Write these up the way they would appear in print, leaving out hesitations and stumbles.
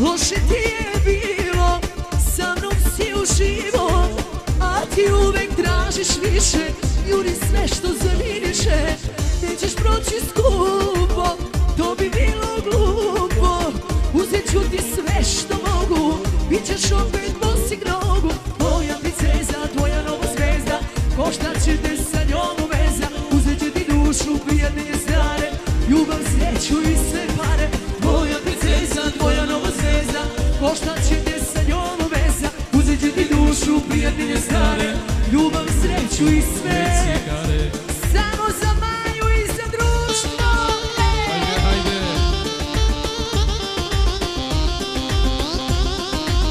Loše ti je bilo, sa mnom si uživo, a ti uvek tražiš više, juri sve što zaviniše. Nećeš proći skupo, to bi bilo glupo, uzet ću ti sve što mogu, bit ćeš opet bosih nogu. Tvoja princeza, tvoja nova zvezda, košta će te sa njom uveza, uzet će ti dušu prijedne jezare, ljubav, sreću i sve pare. Tvoja princeza, tvoja nova zvezda, košta će te sa njom uveza, uzet će ti dušu prijedne jezare, ljubav, sreću i sve pare. Samo za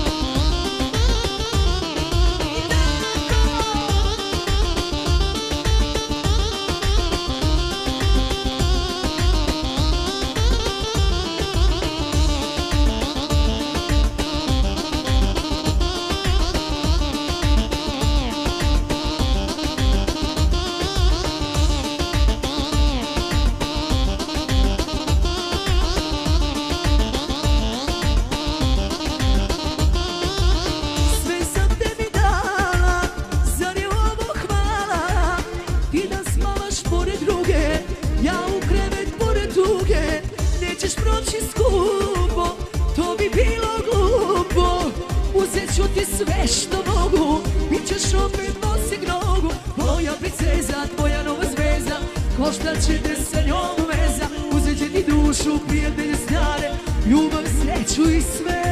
nećeš proći skupo, to bi bilo glupo, uzet ću ti sve što mogu, bit ćeš opet bosih nogu. Tvoja princeza, tvoja nova zvezda, košta će te sa njom veza, uzet će ti dušu, prijatelje stare, ljubav, sreću i sve.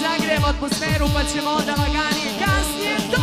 Zagrijemo atmosferu pa ćemo onda lagani kasnije to.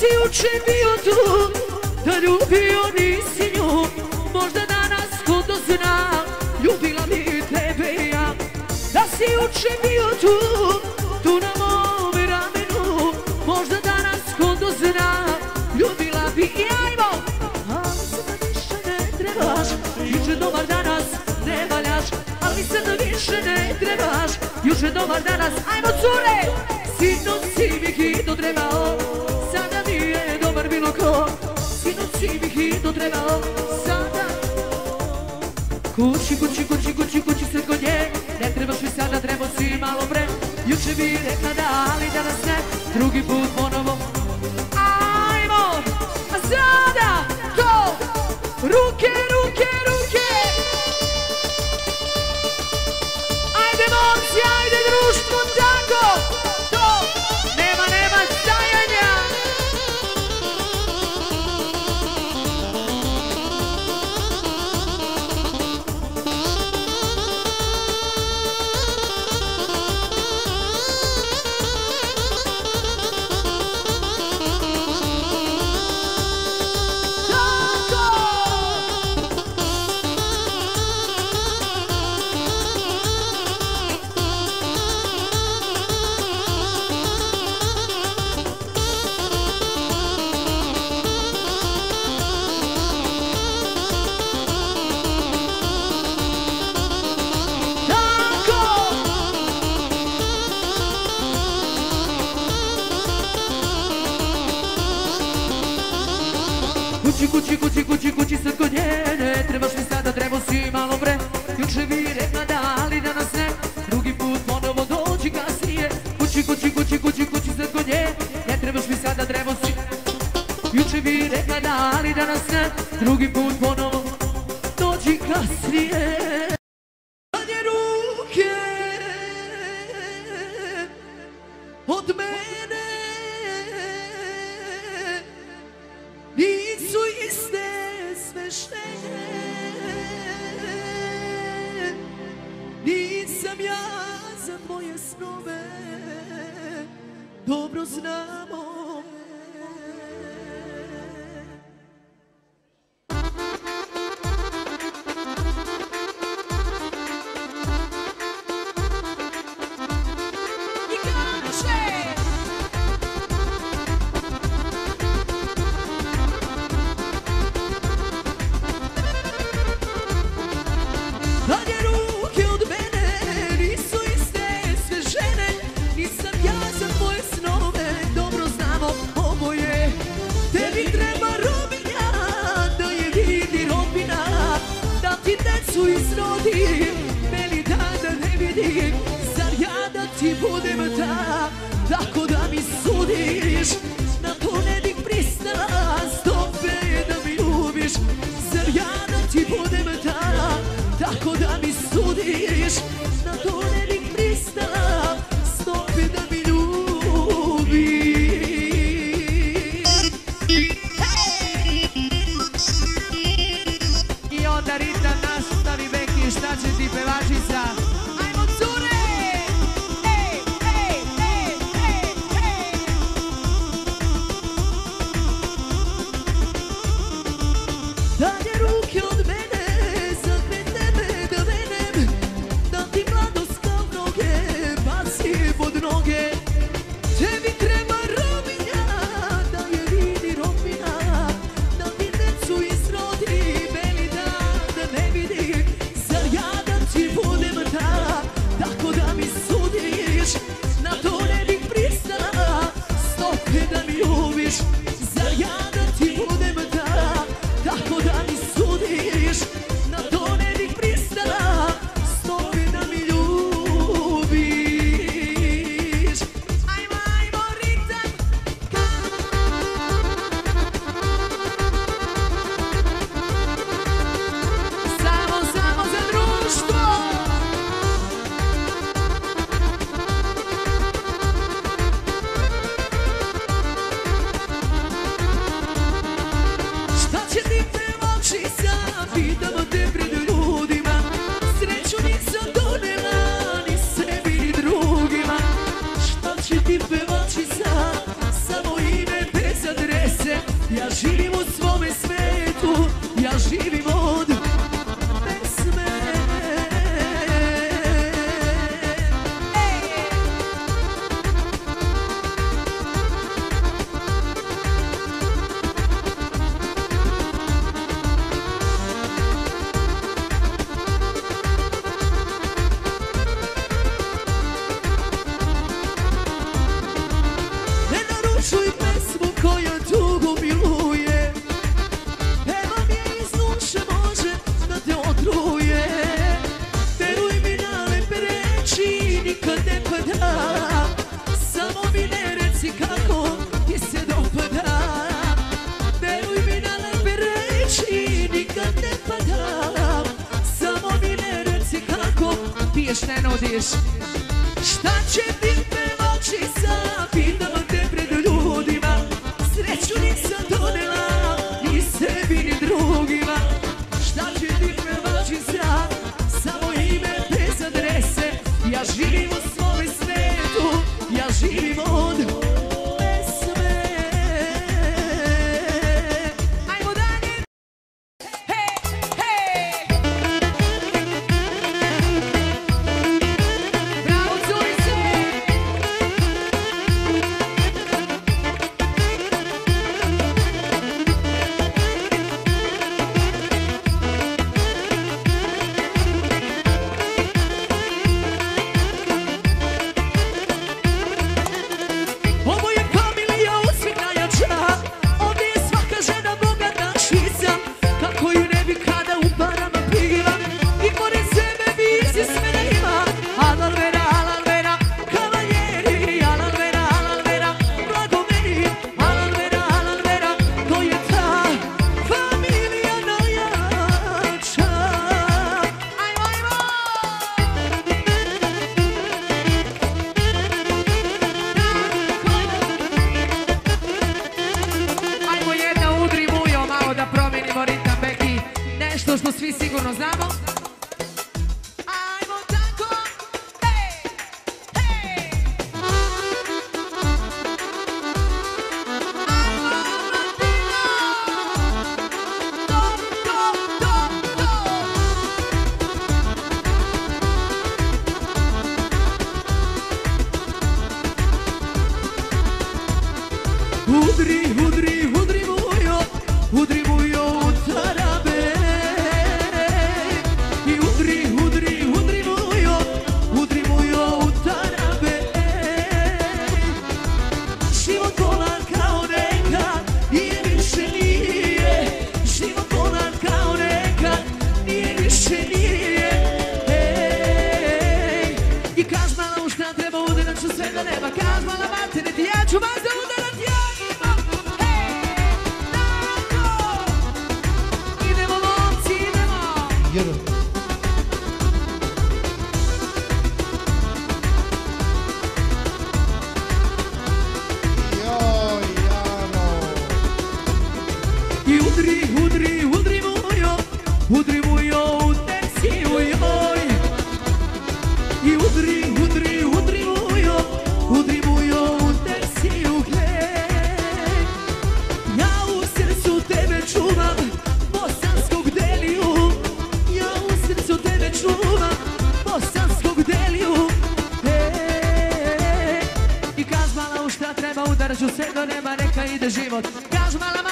si juče bio tu, da ljubio nisi nju, možda danas ko to zna, ljubila bi tebe ja. Da si juče bio tu, tu na mome ramenu, možda danas ko to zna, ljubila bi ja. Imao, ali sada više ne trebaš, juče dobar danas ne valjaš, ali sada više ne trebaš, juče dobar danas, ajmo cure! Sinoć si mi hitno trebao, sada mi je dobar bilo ko. Sinoć si mi hitno trebao, sada. Kući sad kod nje, ne trebaš mi sada, trebao si malo pre. Juče bi rekla da, ali danas ne, drugi put ponovo. Ajmo, a sada to, ruke. Ajde momci, ajde društvo, tako. Kući sad kod nje, ne trebaš mi sada, trebao si malo pre. Juče bi rekla da, ali danas ne, drugi put ponovo dođi kasnije. Kući sad kod nje, ne trebaš mi sada, trebao si. Juče bi rekla da, ali danas ne, drugi put ponovo dođi kasnije. Zadnje ruke od mene nisu iste. Nisam ja za tvoje snove, dobro znamo. Ti pevačica, samo ime te zadre. čuj pesmu koju dugo miluje. Pevam je iz duše, može da te otruje. Veruj mi na lepe reči, nikad ne pada. Samo mi ne reci kako ti se dopada. Veruj mi na lepe reči, nikad ne pada. Samo mi ne reci kako piješ, ne nudiš. Šta će ti pevači sad? Pitam te pred ljudima. Sreću nisam donela ni sebi ni drugima. Šta će ti pevači sad? Samo ime bez adrese. Ja živim u svome svetu. Ja živim od pesme. Ajmo dalje. Hej, hej. Kaži malo, neka ide život. Kaži malo.